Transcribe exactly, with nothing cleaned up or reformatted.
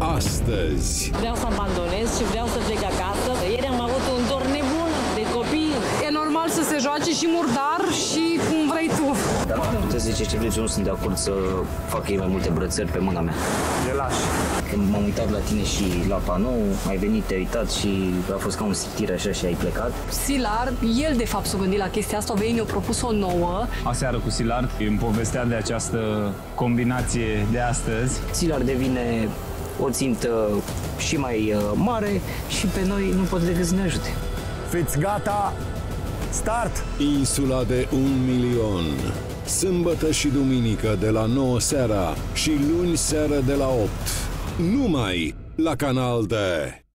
astăzi. Vreau să abandonez și vreau să plec acasă. Ieri am avut un dor nebun de copii. E normal să se joace și murdar și cum vrei tu. Să zice ce vreți, eu nu sunt de acord să fac ei mai multe brățări pe mâna mea. Le lași. Când m-am uitat la tine și la panou, ai venit, te-ai uitat și a fost ca un siptir așa și ai plecat. Szilard, el de fapt s-a gândit la chestia asta, a venit, ne-a propus o nouă. Aseară cu Szilard îmi povestea de această combinație de astăzi. Szilard devine o țintă și mai mare și pe noi nu pot decât să ne ajute. Fiți gata? Start! Insula de un milion. Sâmbătă și duminică de la nouă seara și luni seara de la opt. Numai la Canal D.